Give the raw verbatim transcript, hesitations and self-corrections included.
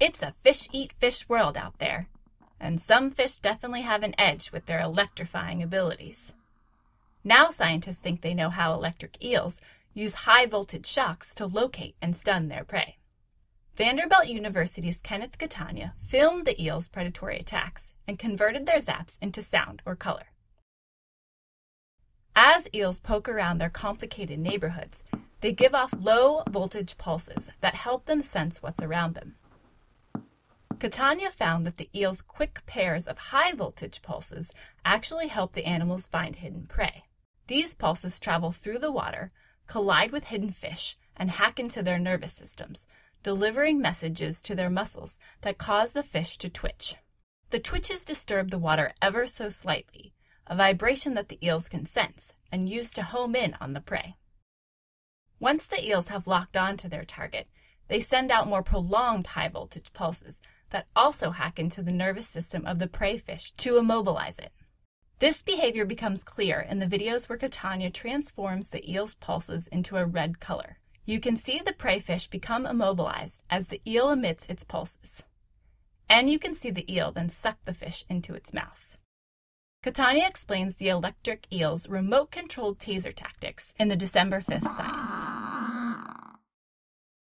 It's a fish-eat-fish world out there, and some fish definitely have an edge with their electrifying abilities. Now scientists think they know how electric eels use high-voltage shocks to locate and stun their prey. Vanderbilt University's Kenneth Catania filmed the eels' predatory attacks and converted their zaps into sound or color. As eels poke around their complicated neighborhoods, they give off low-voltage pulses that help them sense what's around them. Catania found that the eels' quick pairs of high-voltage pulses actually help the animals find hidden prey. These pulses travel through the water, collide with hidden fish, and hack into their nervous systems, delivering messages to their muscles that cause the fish to twitch. The twitches disturb the water ever so slightly, a vibration that the eels can sense and use to home in on the prey. Once the eels have locked on to their target, they send out more prolonged high-voltage pulses that also hack into the nervous system of the prey fish to immobilize it. This behavior becomes clear in the videos where Catania transforms the eel's pulses into a red color. You can see the prey fish become immobilized as the eel emits its pulses. And you can see the eel then suck the fish into its mouth. Catania explains the electric eel's remote-controlled taser tactics in the December fifth Science.